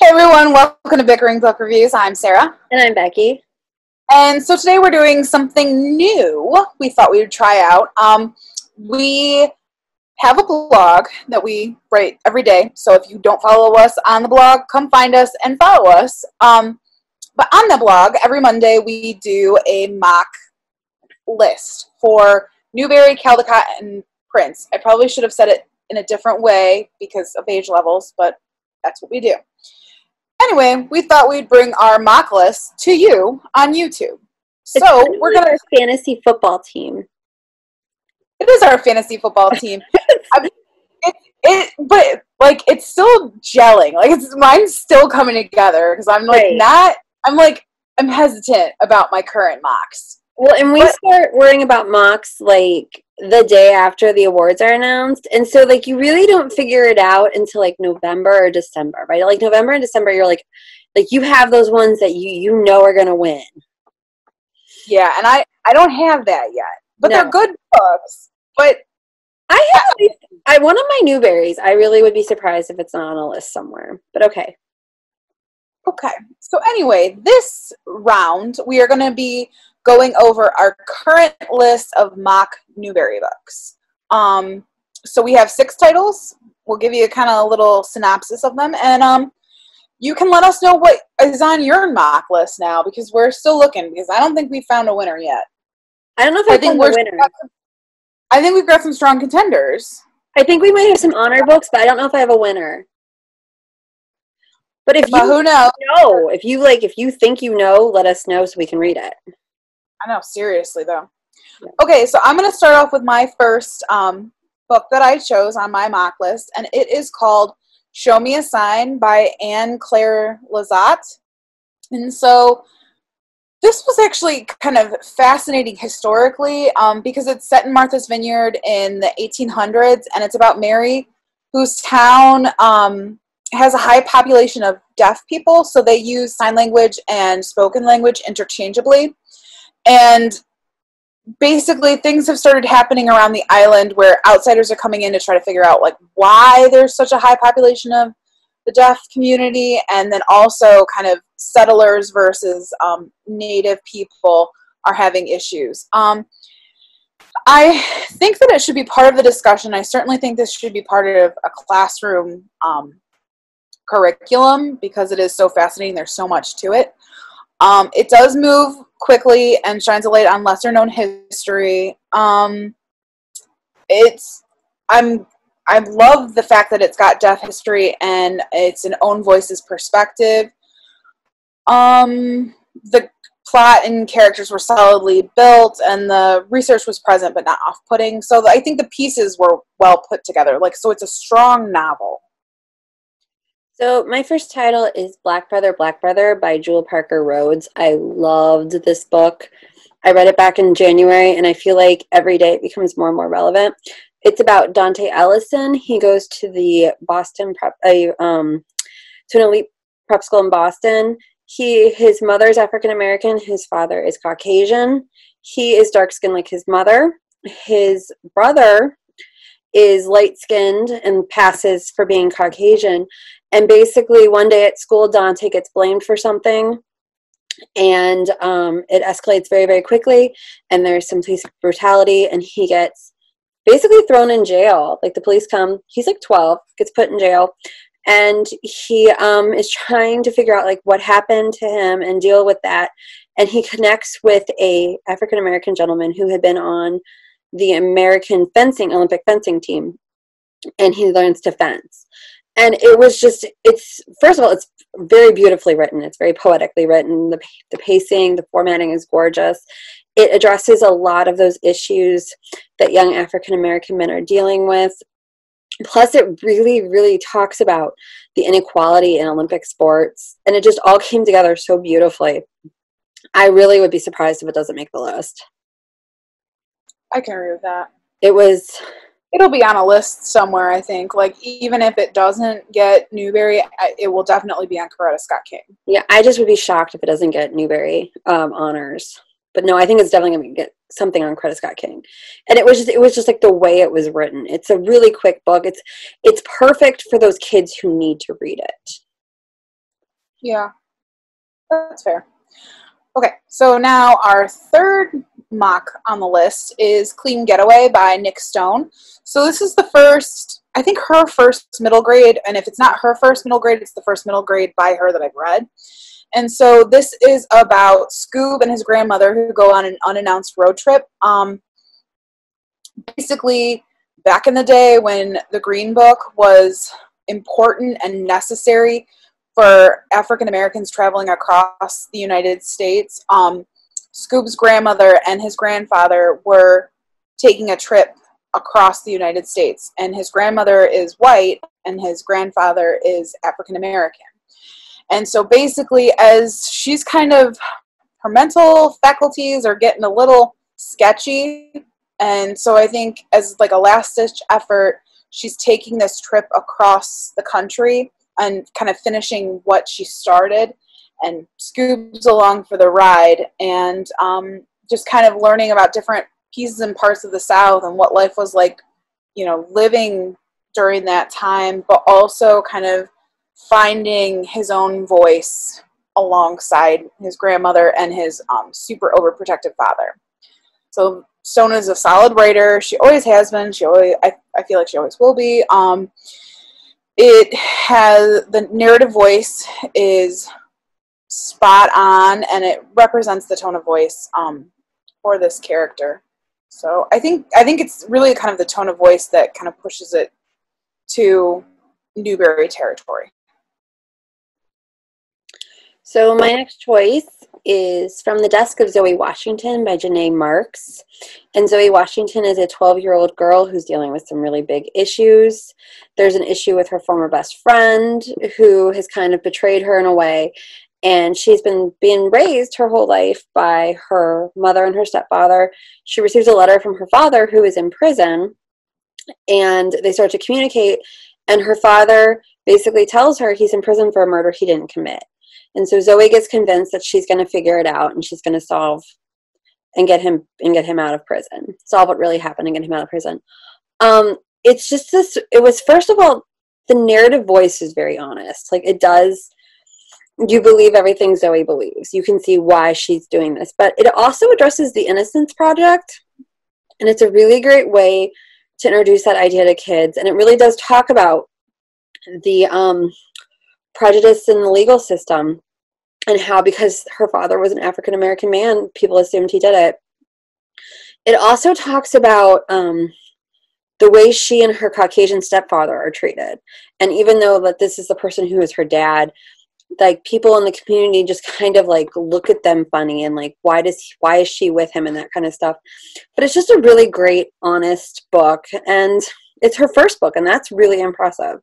Hey everyone, welcome to Bickering Book Reviews. I'm Sarah. And I'm Becky. And so today we're doing something new we thought we would try out. We have a blog that we write every day. So if you don't follow us on the blog, come find us and follow us. But on the blog, every Monday we do a mock list for Newbery, Caldecott, and Prince. I probably should have said it in a different way because of age levels, but that's what we do. Anyway, we thought we'd bring our mock list to you on YouTube. So we're going to our fantasy football team. It is our fantasy football team. I mean, but like it's still gelling. Like mine's still coming together because I'm like I'm hesitant about my current mocks. Well, and we start worrying about mocks like the day after the awards are announced, and so like you really don't figure it out until like November or December, right? Like November and December, you're like you have those ones that you know are gonna win. Yeah, and I don't have that yet, but no. They're good books. But I have one of my Newberries. I really would be surprised if it's not on a list somewhere. But okay. Okay. So anyway, this round we are gonna be going over our current list of mock Newbery books. So we have 6 titles. We'll give you kind of a little synopsis of them. And you can let us know what is on your mock list now because we're still looking because I don't think we found a winner yet. I don't know if I think we're winner. I think we've got some strong contenders. I think we might have some honor books, but I don't know if I have a winner. But if you who knows? Know, if you think you know, let us know so we can read it. I know, seriously though. Okay, so I'm going to start off with my first book that I chose on my mock list, and it is called Show Me a Sign by Ann Clare LaZotte. And so this was actually kind of fascinating historically because it's set in Martha's Vineyard in the 1800s, and it's about Mary, whose town has a high population of deaf people, so they use sign language and spoken language interchangeably. And basically things have started happening around the island where outsiders are coming in to try to figure out like why there's such a high population of the deaf community, and then also kind of settlers versus native people are having issues. I think that it should be part of the discussion. I certainly think this should be part of a classroom curriculum because it is so fascinating. There's so much to it. It does move quickly and shines a light on lesser-known history. I love the fact that it's got deaf history and it's an own voices perspective. The plot and characters were solidly built, and the research was present but not off-putting. So I think the pieces were well put together. Like, so it's a strong novel. So my first title is Black Brother, Black Brother by Jewell Parker Rhodes. I loved this book. I read it back in January, and I feel like every day it becomes more and more relevant. It's about Dante Ellison. He goes to the Boston prep, to an elite prep school in Boston. His mother's African-American. His father is Caucasian. He is dark-skinned like his mother. His brother is light-skinned and passes for being Caucasian. And basically, one day at school, Dante gets blamed for something, and it escalates very, very quickly, and there's some police brutality, and he gets basically thrown in jail. Like, the police come. He's, like, 12, gets put in jail, and he is trying to figure out, like, what happened to him and deal with that, and he connects with a African-American gentleman who had been on the American fencing, Olympic fencing team, and he learns to fence. And it was just, first of all, it's very beautifully written. It's very poetically written. The pacing, the formatting is gorgeous. It addresses a lot of those issues that young African-American men are dealing with. Plus, it really, really talks about the inequality in Olympic sports. And it just all came together so beautifully. I really would be surprised if it doesn't make the list. I can agree with that. It'll be on a list somewhere, I think. Like, even if it doesn't get Newbery, it will definitely be on Coretta Scott King. Yeah, I just would be shocked if it doesn't get Newbery honors. But no, I think it's definitely going to get something on Coretta Scott King. And it was just like the way it was written. It's a really quick book. It's perfect for those kids who need to read it. Yeah, that's fair. Okay, so now our third mock on the list is Clean Get Away by Nic Stone. So this is the first, I think her first middle grade, and if it's not her first middle grade, it's the first middle grade by her that I've read. And so this is about Scoob and his grandmother who go on an unannounced road trip. Basically, back in the day when the Green Book was important and necessary for African Americans traveling across the United States, Scoob's grandmother and his grandfather were taking a trip across the United States, and his grandmother is white and his grandfather is African American. And so basically, as she's kind of, her mental faculties are getting a little sketchy, and so I think as like a last-ditch effort, she's taking this trip across the country and kind of finishing what she started, and Scoob's along for the ride, and just kind of learning about different pieces and parts of the South and what life was like, you know, living during that time, but also kind of finding his own voice alongside his grandmother and his super overprotective father. So Stone is a solid writer. She always has been. She always, I feel like she always will be. It has, the narrative voice is spot on, and it represents the tone of voice for this character. So I think it's really kind of the tone of voice that kind of pushes it to Newbery territory. So my next choice is From the Desk of Zoe Washington by Janae Marks. And Zoe Washington is a 12-year-old girl who's dealing with some really big issues. There's an issue with her former best friend who has kind of betrayed her in a way. And she's been being raised her whole life by her mother and her stepfather. She receives a letter from her father, who is in prison, and they start to communicate. And her father basically tells her he's in prison for a murder he didn't commit. And so Zoe gets convinced that she's going to figure it out, and she's going to solve and get him out of prison. Solve what really happened and get him out of prison. It's just this. It was, first of all, the narrative voice is very honest. Like, it does. You believe everything Zoe believes. You can see why she's doing this, but it also addresses the Innocence Project, and it's a really great way to introduce that idea to kids. And it really does talk about the prejudice in the legal system, and how, because her father was an African American man, people assumed he did it. It also talks about the way she and her Caucasian stepfather are treated. And even though that this is the person who is her dad, like, people in the community just kind of like look at them funny, and like, why is she with him, and that kind of stuff. But it's just a really great, honest book, and it's her first book, and that's really impressive.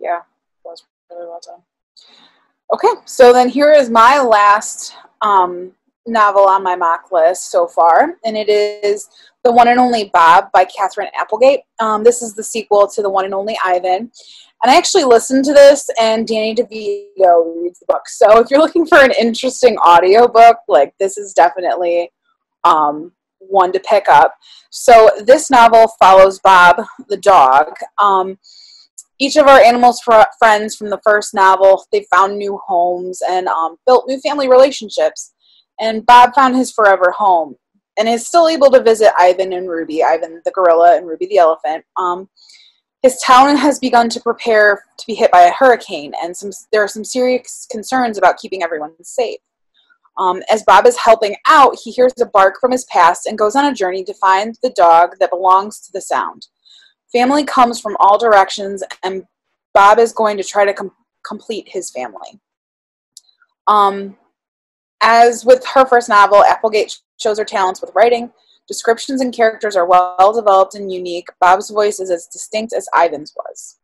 Yeah, it was really well done. Okay, so then here is my last novel on my mock list so far, and it is The One and Only Bob by Katherine Applegate. This is the sequel to The One and Only Ivan. And I actually listened to this, and Danny DeVito reads the book. So if you're looking for an interesting audiobook, like, this is definitely one to pick up. So this novel follows Bob the dog. Each of our animals' friends from the first novel, they found new homes and built new family relationships. And Bob found his forever home and is still able to visit Ivan and Ruby, Ivan the gorilla and Ruby the elephant. His town has begun to prepare to be hit by a hurricane, and there are some serious concerns about keeping everyone safe. As Bob is helping out, he hears a bark from his past and goes on a journey to find the dog that belongs to the sound. Family comes from all directions, and Bob is going to try to complete his family. As with her first novel, Applegate shows her talents with writing. Descriptions and characters are well developed and unique. Bob's voice is as distinct as Ivan's was.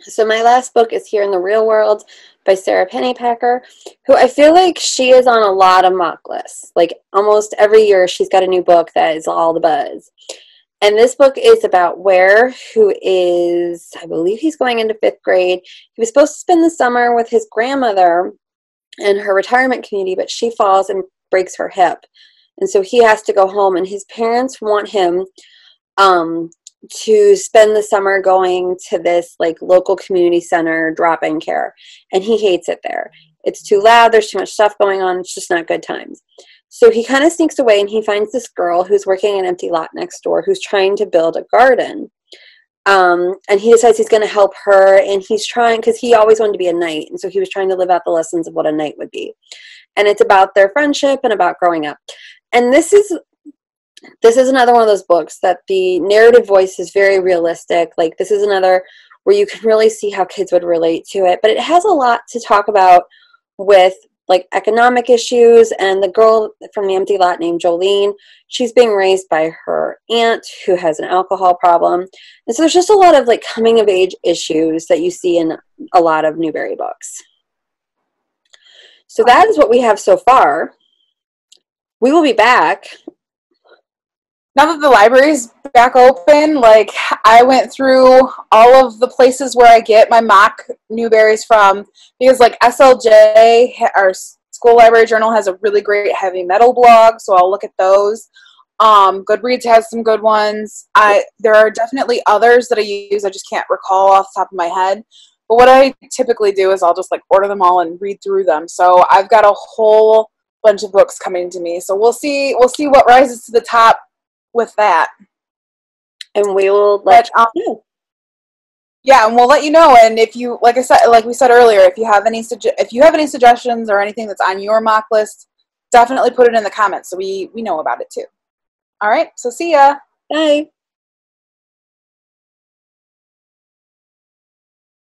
So my last book is Here in the Real World by Sarah Pennypacker, who I feel like she is on a lot of mock lists. Like, almost every year she's got a new book that is all the buzz. And this book is about Ware, who is, I believe he's going into 5th grade. He was supposed to spend the summer with his grandmother in her retirement community, but she falls and breaks her hip. And so he has to go home, and his parents want him to spend the summer going to this like local community center drop-in care, and he hates it there. It's too loud, there's too much stuff going on, it's just not good times. So he kind of sneaks away and he finds this girl who's working an empty lot next door who's trying to build a garden. And he decides he's going to help her, and he's trying, because he always wanted to be a knight, and so he was trying to live out the lessons of what a knight would be. And it's about their friendship and about growing up. And this is another one of those books that the narrative voice is very realistic. Like, this is another where you can really see how kids would relate to it. But it has a lot to talk about with, like, economic issues, and the girl from the empty lot named Jolene, she's being raised by her aunt who has an alcohol problem. And so there's just a lot of, like, coming-of-age issues that you see in a lot of Newbery books. So that is what we have so far. We will be back. Now that the library's back open, like, I went through all of the places where I get my mock Newberries from, because, like, SLJ, our school library journal, has a really great heavy metal blog, so I'll look at those. Goodreads has some good ones. There are definitely others that I use. I just can't recall off the top of my head. But what I typically do is I'll just, like, order them all and read through them. So I've got a whole bunch of books coming to me. So we'll see what rises to the top with that, and we will let you know. Yeah, and we'll let you know. And if you, like I said, like we said earlier, if you have any suggestions or anything that's on your mock list, definitely put it in the comments so we know about it too. All right, so see ya. Bye.